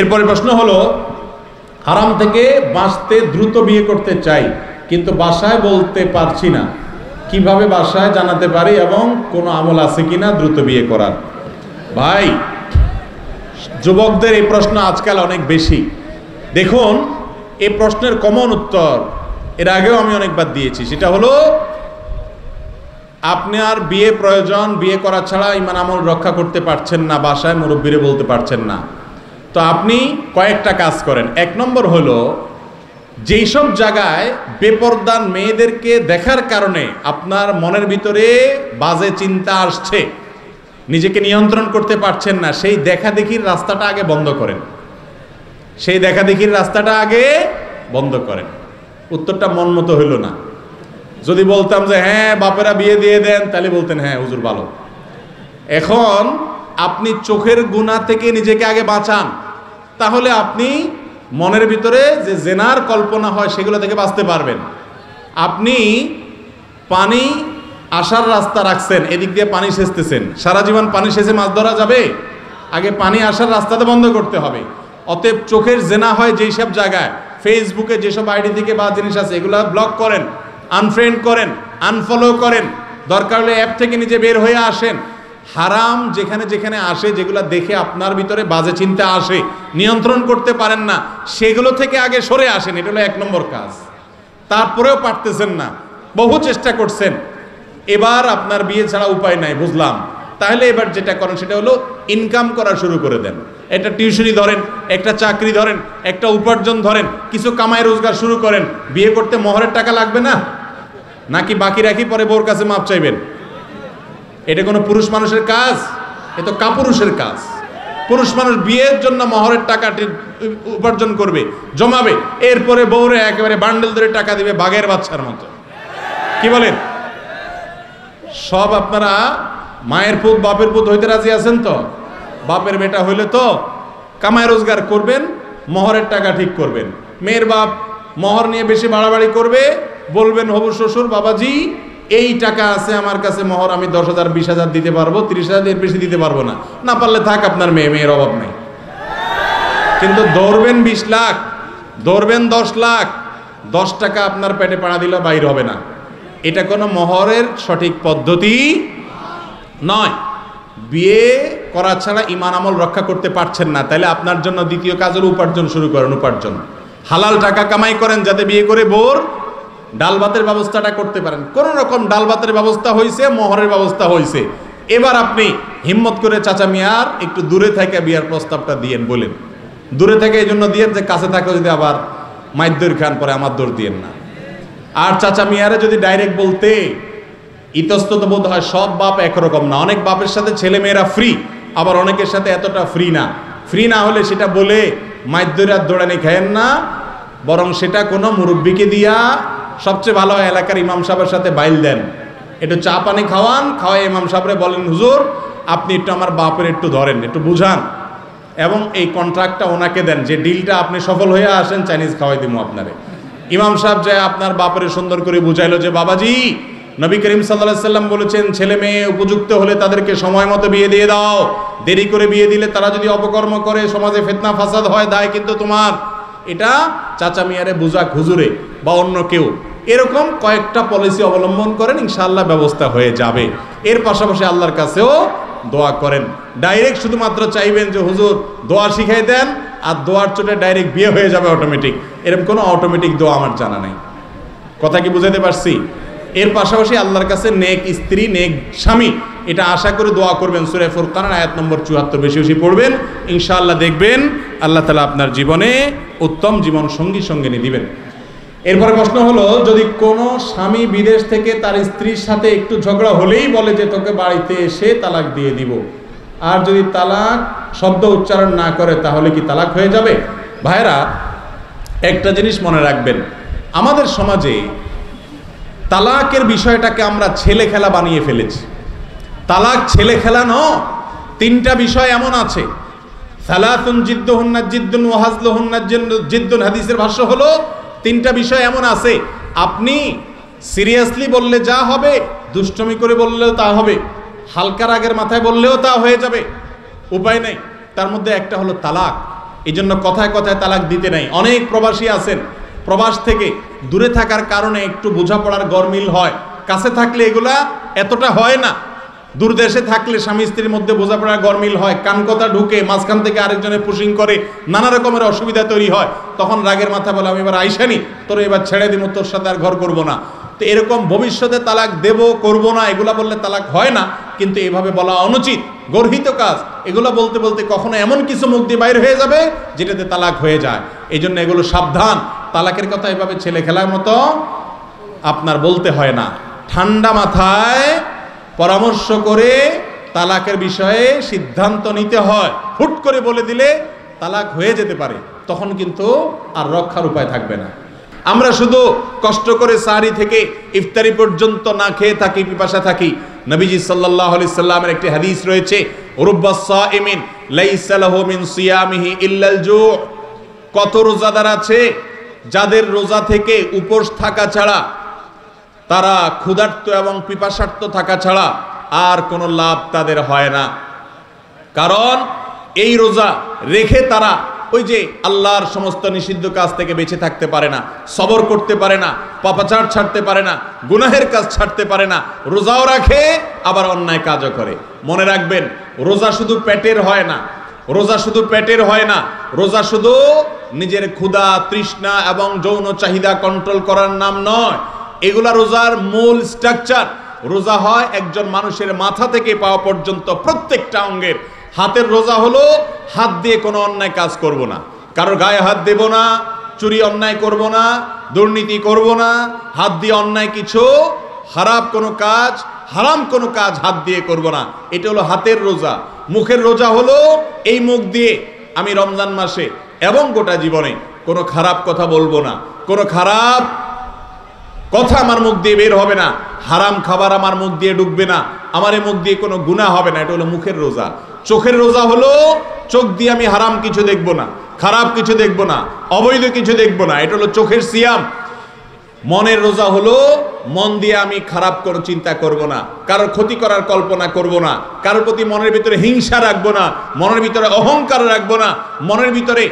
এরপরে প্রশ্ন হলো হারাম থেকে বাঁচতে দ্রুত বিয়ে করতে চাই কিন্তু ভাষায় বলতে পারছি না কিভাবে ভাষায় জানাতে পারি এবং কোনো আমল আছে কিনা দ্রুত বিয়ে করার। ভাই যুবকদের এই প্রশ্ন আজকাল অনেক বেশি। দেখুন এই প্রশ্নের কমন উত্তর এর আগেও আমি অনেকবার দিয়েছি, সেটা হলো আপনি আর বিয়ে প্রয়োজন বিয়ে করা ছাড়া ইমান আমল রক্ষা করতে পারছেন না, ভাষায় মুরব্বীরে বলতে পারছেন না। তো আপনি কয়েকটা কাজ করেন। এক নম্বর হলো যেই সব জায়গায় বেপরদান মেয়েদেরকে দেখার কারণে আপনার মনের ভিতরে বাজে চিন্তা আসছে, নিজেকে নিয়ন্ত্রণ করতে পারছেন না, সেই দেখা দেখির রাস্তাটা আগে বন্ধ করেন। সেই দেখা দেখির রাস্তাটা আগে বন্ধ করেন। উত্তরটা মন মতো হইল না। যদি বলতাম যে হ্যাঁ বাপেরা বিয়ে দিয়ে দেন, তাহলে বলতেন হ্যাঁ হুজুর ভালো। এখন আপনি চোখের গুনাহ থেকে নিজেকে আগে বাঁচান, তাহলে আপনি মনের ভিতরে যে জেনার কল্পনা হয় সেগুলো থেকে বাঁচতে পারবেন। আপনি পানি আসার রাস্তা রাখছেন, এদিক দিয়ে পানি সেচতেছেন, সারা জীবন পানি সেচে মাছ ধরা যাবে? আগে পানি আসার রাস্তাটা বন্ধ করতে হবে। অতএব চোখের জেনা হয় যেই সব জায়গায়, ফেসবুকে যেসব আইডি থেকে বা জিনিস আছে এগুলো ব্লক করেন, আনফ্রেন্ড করেন, আনফলো করেন, দরকার হলে অ্যাপ থেকে নিজে বের হয়ে আসেন। হারাম যেখানে যেখানে আসে, যেগুলো দেখে আপনার ভিতরে বাজে চিন্তা আসে, নিয়ন্ত্রণ করতে পারেন না, সেগুলো থেকে আগে সরে আসেন। এটা হলো এক নম্বর কাজ। তারপরেও পারতেছেন না, বহু চেষ্টা করছেন, এবার আপনার বিয়ে ছাড়া উপায় নাই, বুঝলাম। তাহলে এবার যেটা করেন সেটা হলো ইনকাম করা শুরু করে দেন। একটা টিউশনি ধরেন, একটা চাকরি ধরেন, একটা উপার্জন ধরেন, কিছু কামাই রোজগার শুরু করেন। বিয়ে করতে মোহরের টাকা লাগবে না, নাকি বাকি রাখি পরে বউর কাছে মাপ চাইবেন? এটা কোনো পুরুষ মানুষের কাজ, এ তো কাপুরুষের কাজ। পুরুষ মানুষ বিয়ের জন্য মোহরের টাকাটি উপার্জন করবে, জমাবে, এরপরে বউরে একেবারে বান্ডেল ধরে টাকা দিবে বাঘের বাচ্চার মতো। কি বলেন? সব আপনারা মায়ের পুত বাপের পুত হইতে রাজি আছেন তো? বাপের বেটা হইলে তো কামায় রোজগার করবেন, মোহরের টাকা ঠিক করবেন। মেয়ের বাপ মোহর নিয়ে বেশি বাড়াবাড়ি করবে, বলবেন হবু শ্বশুর বাবাজি এই টাকা আছে আমার কাছে মোহর, আমি 10,000 20,000 দিতে পারবো, 30,000 বেশি দিতে পারবো না, না পারলে থাক আপনার মেয়ে, মেয়ের অভাব নেই। কিন্তু দৌড়বেন 20 লাখ, দৌড়বেন 10 লাখ, 10 টাকা আপনার পেটে পাড়া দিলে বাইর হবে না। এটা কোনো মোহরের সঠিক পদ্ধতি নয়। বিয়ে করা ছাড়া ইমান আমল রক্ষা করতে পারছেন না, তাহলে আপনার জন্য দ্বিতীয় কাজ হলো উপার্জন শুরু করেন। উপার্জন হালাল টাকা কামাই করেন, যাতে বিয়ে করে বোর ডাল ভাতের ব্যবস্থাটা করতে পারেন। কোন রকম ডাল ভাতের ব্যবস্থা হয়েছে, মোহরের ব্যবস্থা হয়েছে, এবার আপনি হিম্মত করে চাচা মিয়ার একটু দূরে থেকে বিয়ার প্রস্তাবটা দিয়েন। বলেন দূরে থেকে এই জন্য দিয়েন যে কাছে থাকে যদি আবার মাইদ্যর খান পরে আমার দৌড় দিয়েন না। আর চাচা মিয়ারে যদি ডাইরেক্ট বলতে ইতস্তত বোধ হয়। সব বাপ একরকম না, অনেক বাপের সাথে ছেলে মেয়েরা ফ্রি, আবার অনেকের সাথে এতটা ফ্রি না। ফ্রি না হলে সেটা বলে মাইদ্যরাত দৌড়ানি খায়েন না, বরং সেটা কোনো মুরব্বীকে দিয়া সবচেয়ে ভালো হয় এলাকার ইমাম সাহেবের সাথে বাইল দেন, একটু চা পানি খাওয়ান, খাওয়াই ইমাম সাহেবরে বলেন হুজুর আপনি একটু আমার বাপের একটু ধরেন, একটু বুঝান, এবং এই কন্ট্রাক্টটা ওনাকে দেন যে ডিলটা আপনি সফল হয়ে আসেন চাইনিজ খাওয়াই দিব আপনারে। ইমাম সাহেব যায় আপনার বাপের সুন্দর করে বুঝাইলো যে বাবাজি নবী করিম সাল্লাল্লাহু আলাইহি সাল্লাম বলেছেন ছেলে মেয়ে উপযুক্ত হলে তাদেরকে সময় মতো বিয়ে দিয়ে দাও, দেরি করে বিয়ে দিলে তারা যদি অপকর্ম করে সমাজে ফিতনা ফাসাদ হয়, দায় কিন্তু তোমার। এটা চাচা মিয়ারে বুঝাক হুজুরে বা অন্য কেউ। এরকম কয়েকটা পলিসি অবলম্বন করেন, ইনশাআল্লাহ ব্যবস্থা হয়ে যাবে। এর পাশাপাশি আল্লাহর কাছেও দোয়া করেন। ডাইরেক্ট শুধুমাত্র চাইবেন যে হুজুর দোয়া শিখাই দেন, আর দোয়ার চোটে ডাইরেক্ট বিয়ে হয়ে যাবে অটোমেটিক, এরকম কোনো অটোমেটিক দোয়া আমার জানা নাই। কথা কি বুঝাতে পারছি? এর পাশাপাশি আল্লাহর কাছে নেক স্ত্রী নেক স্বামী এটা আশা করে দোয়া করবেন। সূরা ফুরকানের আয়াত নম্বর 74 বেশি বেশি পড়বেন, ইনশাআল্লাহ দেখবেন আল্লাহ তাআলা আপনার জীবনে উত্তম জীবন সঙ্গী সঙ্গিনী দিবেন। এরপরে প্রশ্ন হলো যদি কোনো স্বামী বিদেশ থেকে তার স্ত্রীর সাথে একটু ঝগড়া হলেই বলে যে তোকে বাড়িতে এসে তালাক দিয়ে দিব, আর যদি তালাক শব্দ উচ্চারণ না করে তাহলে কি তালাক হয়ে যাবে? ভাইরা একটা জিনিস মনে রাখবেন, আমাদের সমাজে তালাকের বিষয়টাকে আমরা ছেলে খেলা বানিয়ে ফেলেছি। তালাক ছেলে খেলা নয়, তিনটা বিষয় এমন আছে। সালাতুন জিদ্দুহুন্না জিদ্দুন ওয়া হাজলুহুন্না জিদ্দুন, হাদিসের ভাষ্য হলো তিনটা বিষয় এমন আছে আপনি সিরিয়াসলি বললে যা হবে, দুষ্টমি করে বললেও তা হবে, হালকা রাগের মাথায় বললেও তা হয়ে যাবে, উপায় নেই। তার মধ্যে একটা হলো তালাক। एजন্য কথায় কথায় তালাক দিতে নাই। অনেক প্রবাসী আছেন, প্রবাস থেকে দূরে থাকার কারণে একটু বোঝাপড়ার গরমিল হয়, কাছে থাকলে এগুলা এতটা হয় না। দূর দেশে থাকলে স্বামী স্ত্রীর মধ্যে বোঝাপড়ার গরমিল হয়, কান কথা ঢুকে মাঝখান থেকে আরেকজনে পুশিং করে, নানা রকমের অসুবিধা তৈরি হয়। তখন রাগের মাথা বলে, আমি এবার আইসানি, তোর এবার ছেড়ে দিব, তোর সাথে আর ঘর করবো না। তো এরকম ভবিষ্যতে তালাক দেব, করব না, এগুলা বললে তালাক হয় না, কিন্তু এভাবে বলা অনুচিত, গর্হিত কাজ। এগুলো বলতে বলতে কখনো এমন কিছু মুখ দিয়ে বাইর হয়ে যাবে যেটাতে তালাক হয়ে যায়। এই জন্য এগুলো সাবধান। তালাকের কথা এভাবে ছেলে খেলার মতো আপনার বলতে হয় না। ঠান্ডা মাথায় পরামর্শ করে তালাকের বিষয়ে সিদ্ধান্ত নিতে হয়। হুট করে বলে দিলে তালাক হয়ে যেতে পারে, তখন কিন্তু আর রক্ষার উপায় থাকবে না। আমরা শুধু কষ্ট করে সাহারি থেকে ইফতারি পর্যন্ত না খেয়ে থাকি, পিপাসা থাকি। নবীজি সাল্লাল্লাহু আলাইহি সাল্লামের একটি হাদিস রয়েছে, রুব্বাস সাইমিন লাইসা লাহু মিন সিয়ামিহি ইল্লাল জু। কত রোজাদার আছে যাদের রোজা থেকে উপোস থাকা ছাড়া, তারা ক্ষুধার্ত এবং পিপাসার্ত থাকা ছাড়া আর কোনো লাভ তাদের হয় না। কারণ এই রোজা রেখে তারা ওই যে আল্লাহর সমস্ত নিষিদ্ধ কাজ থেকে বেঁচে থাকতে পারে না, সবর করতে পারে না, পাপাচার ছাড়তে পারে না, গুনাহের কাজ ছাড়তে পারে না। রোজাও রাখে আবার অন্যায় কাজও করে। মনে রাখবেন, রোজা শুধু পেটের হয় না, রোজা শুধু পেটের হয় না, রোজা শুধু নিজের ক্ষুধা তৃষ্ণা এবং যৌন চাহিদা কন্ট্রোল করার নাম নয়। এগুলা রোজার মূল স্ট্রাকচার। রোজা হয় একজন মানুষের মাথা থেকে পাওয়া পর্যন্ত প্রত্যেকটা অঙ্গের। হাতের রোজা হলো হাত দিয়ে কোনো অন্যায় কাজ করব না, কারোর গায়ে হাত দেব না, চুরি অন্যায় করব না, দুর্নীতি করব না, হাত দিয়ে অন্যায় কিছু খারাপ কোনো কাজ, হারাম কোনো কাজ হাত দিয়ে করব না। এটা হলো হাতের রোজা। মুখের রোজা হলো এই মুখ দিয়ে আমি রমজান মাসে এবং গোটা জীবনে কোনো খারাপ কথা বলবো না, কোনো খারাপ কথা আমার মুখ দিয়ে বের হবে না, হারাম খাবার আমার মুখ দিয়ে ঢুকবে না, আমার এই মুখ দিয়ে কোনো গুনাহ হবে না। এটা হলো মুখের রোজা। চোখের রোজা হলো চোখ দিয়ে আমি হারাম কিছু দেখব না, খারাপ কিছু দেখব না, অবৈধ কিছু দেখব না। এটা হলো চোখের সিয়াম। মনের রোজা হলো মন দিয়ে আমি খারাপ কোনো চিন্তা করব না, কারোর ক্ষতি করার কল্পনা করব না, কারোর প্রতি মনের ভিতরে হিংসা রাখবো না, মনের ভিতরে অহংকার রাখবো না, মনের ভিতরে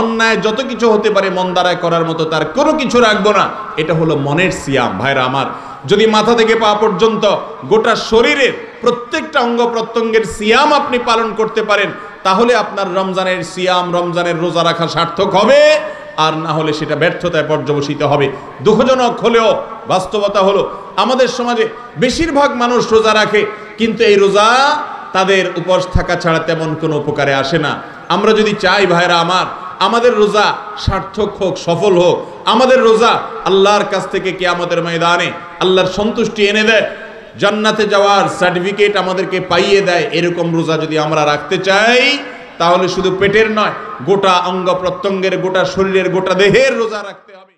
অন্যায় যত কিছু হতে পারে মন দ্বারায় করার মতো তার কোনো কিছু রাখবো না। এটা হলো মনের সিয়াম। ভাইরা আমার, যদি মাথা থেকে পা পর্যন্ত গোটা শরীরের প্রত্যেকটা অঙ্গ প্রত্যঙ্গের সিয়াম আপনি পালন করতে পারেন, তাহলে আপনার রমজানের সিয়াম, রমজানের রোজা রাখা সার্থক হবে। আর না হলে সেটা ব্যর্থতায় পর্যবসিত হবে। দুঃখজনক হলেও বাস্তবতা হলো আমাদের সমাজে বেশিরভাগ মানুষ রোজা রাখে, কিন্তু এই রোজা তাদের উপোস থাকা ছাড়া তেমন কোনো উপকারে আসে না। আমরা যদি চাই ভাইরা আমার, আমাদের রোজা সার্থক হোক, সফল হোক, আমাদের রোজা আল্লাহর কাছ থেকে কিয়ামতের ময়দানে আল্লাহর সন্তুষ্টি এনে দেয়, জান্নাতে যাওয়ার সার্টিফিকেট আমাদেরকে পাইয়ে দেয়, এরকম রোজা যদি আমরা রাখতে চাই, তাহলে শুধু পেটের নয়, গোটা অঙ্গ প্রত্যঙ্গের, গোটা শরীরের, গোটা দেহের রোজা রাখতে হবে।